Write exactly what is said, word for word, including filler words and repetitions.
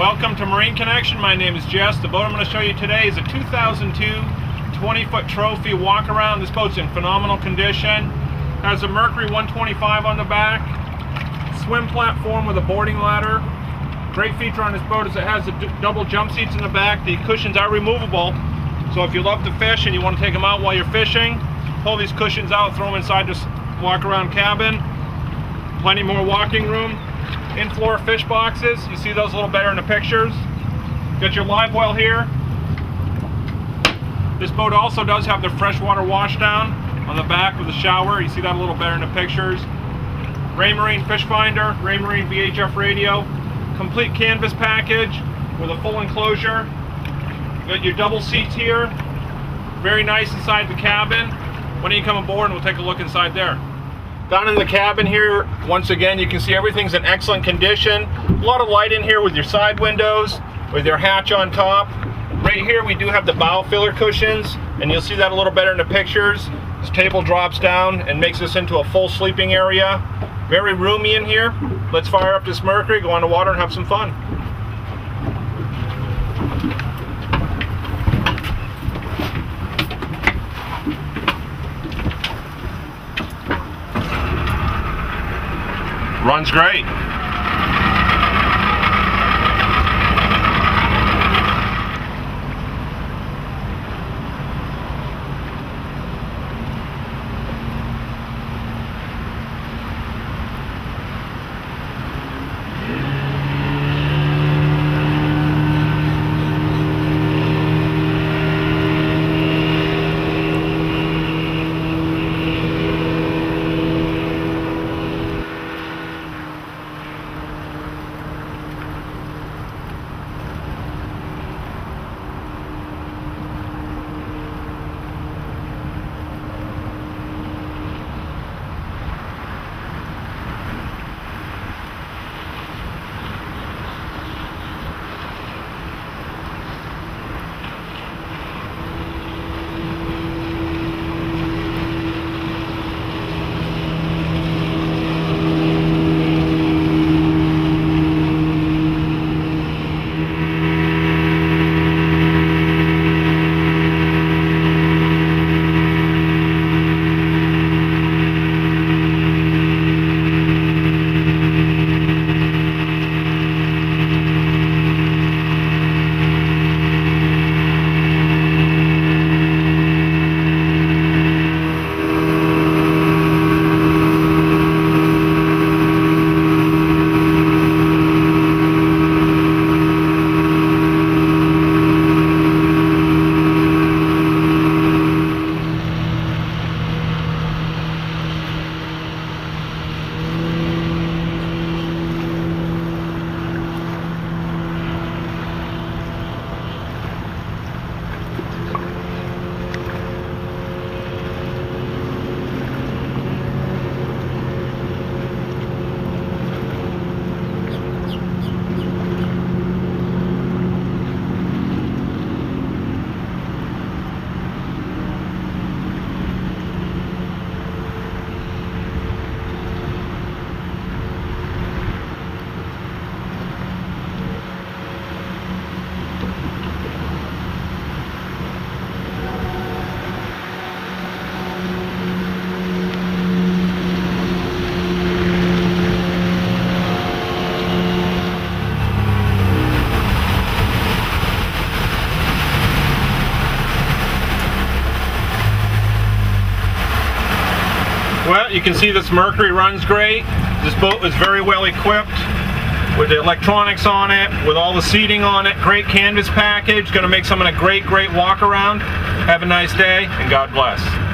Welcome to Marine Connection. My name is Jess. The boat I'm going to show you today is a two thousand two twenty foot Trophy walk around. This boat's in phenomenal condition. Has a Mercury one twenty-five on the back, swim platform with a boarding ladder. Great feature on this boat is it has the double jump seats in the back. The cushions are removable, so if you love to fish and you want to take them out while you're fishing, pull these cushions out, throw them inside this walk around cabin. Plenty more walking room. In-floor fish boxes, you see those a little better in the pictures. Got your live well here. This boat also does have the freshwater washdown on the back with a shower. You see that a little better in the pictures. Raymarine fish finder, Raymarine V H F radio, complete canvas package with a full enclosure. You got your double seats here. Very nice inside the cabin. Why don't you come aboard and we'll take a look inside there. Down in the cabin here, once again, you can see everything's in excellent condition. A lot of light in here with your side windows, with your hatch on top. Right here, we do have the bow filler cushions, and you'll see that a little better in the pictures. This table drops down and makes this into a full sleeping area. Very roomy in here. Let's fire up this Mercury, go on the water, and have some fun. Runs great. Well, you can see this Mercury runs great. This boat is very well equipped with the electronics on it, with all the seating on it. Great canvas package. Going to make someone a great, great walk around. Have a nice day, and God bless.